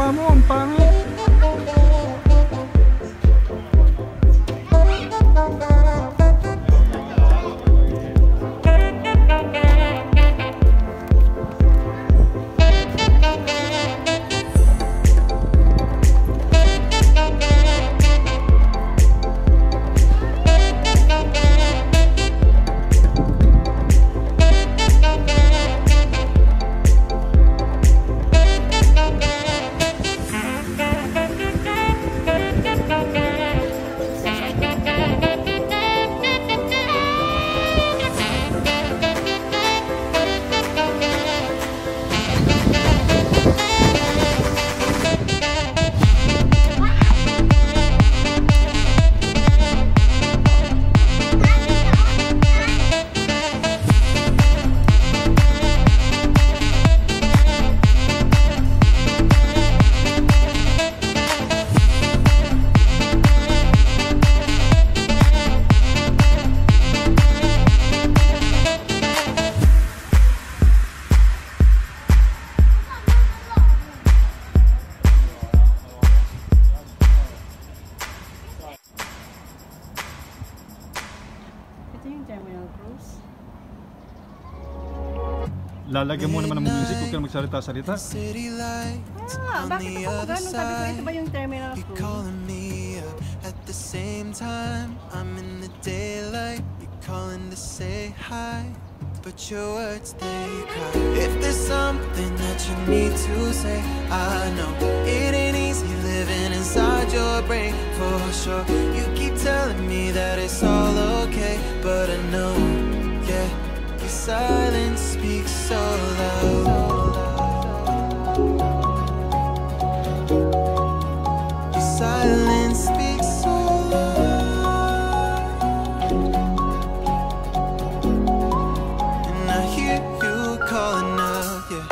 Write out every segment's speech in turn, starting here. Ramon, pangit. Lalagyan mo naman ng music, huwag ka na magsalita-salita. Ah, bakit ako magano'ng sabi ko, ito ba yung terminal school? Silence speaks so loud. Your silence speaks so loud. And I hear you calling out, yeah.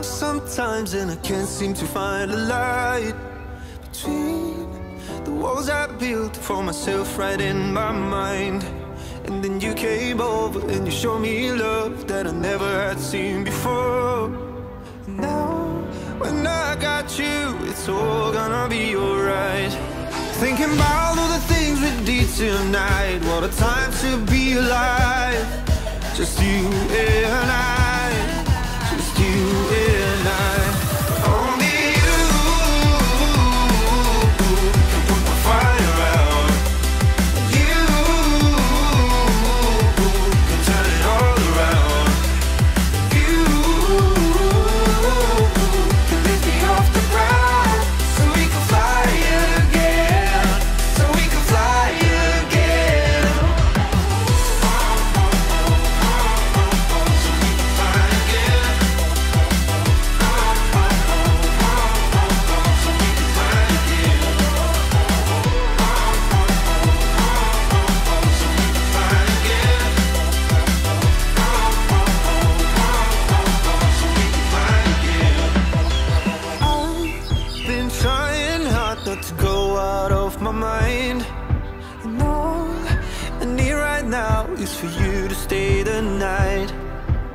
Sometimes and I can't seem to find a light between the walls I built for myself right in my mind. And then you came over and you showed me love that I never had seen before. Now when I got you, it's all gonna be alright. Thinking about all the things we did tonight, what a time to be alive. Just you and I, just you and I. Only you can put the fire out. You can turn it all around. You can lift me off the ground, so we can fly again, so we can fly again, so we can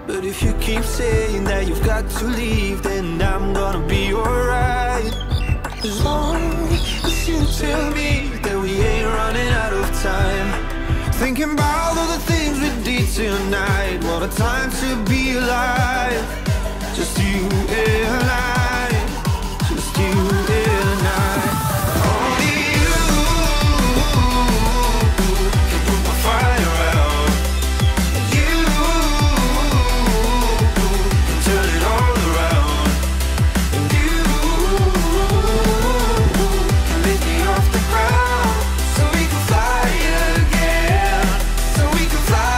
But if you keep saying that you've got to leave, then I'm gonna be alright. As long as you tell me that we ain't running out of time. Thinking about all the things we did tonight, what a time to be alive. Just you and I, just you and I. Only you can put my fire out. You can turn it all around. And you can lift me off the ground, so we can fly again, so we can fly again.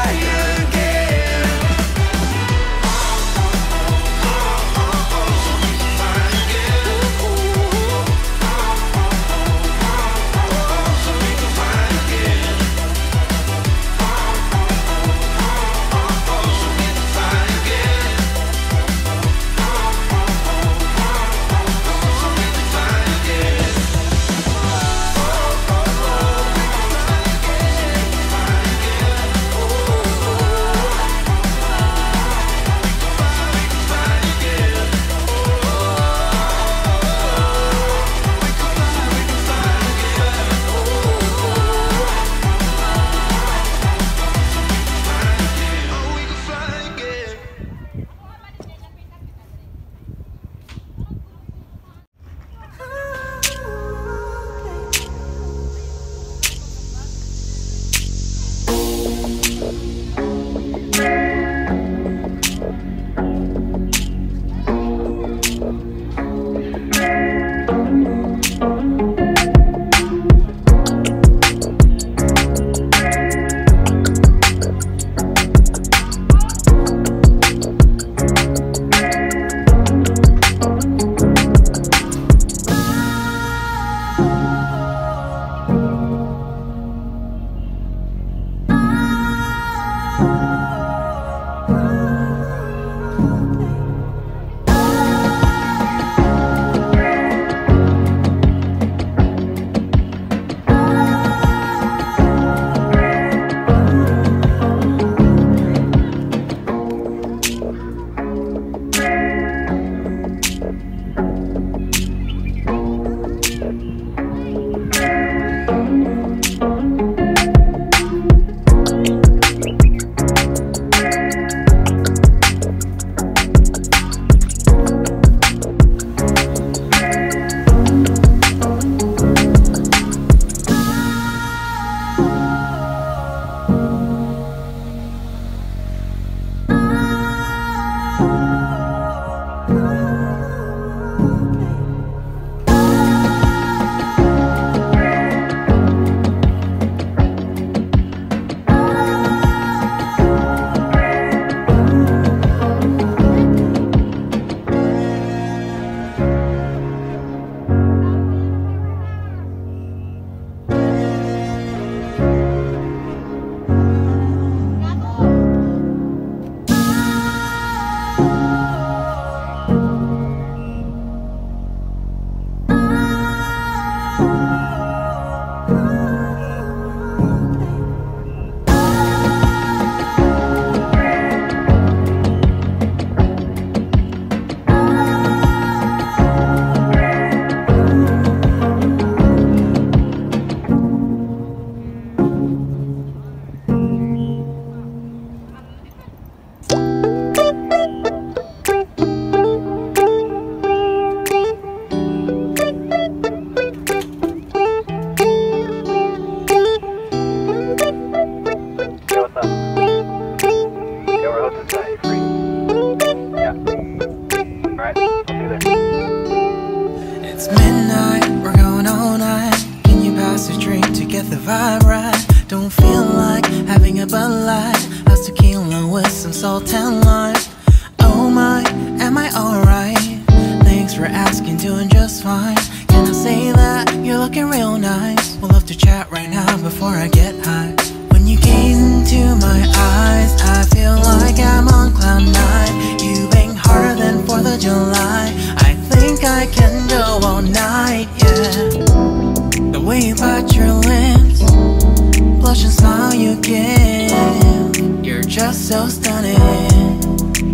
So stunning,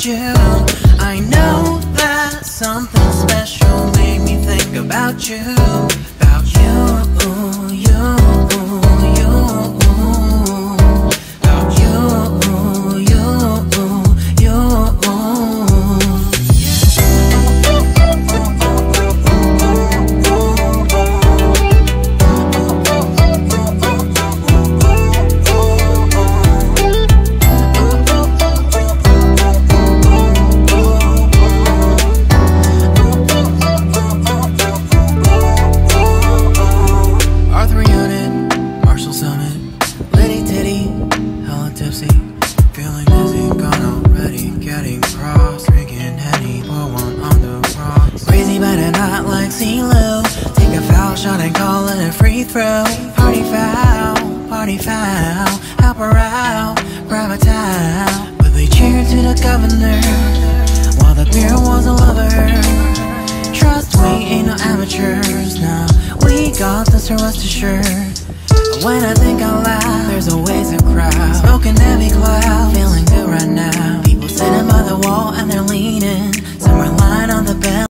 about you. I know that something special made me think about you. About you, the bed.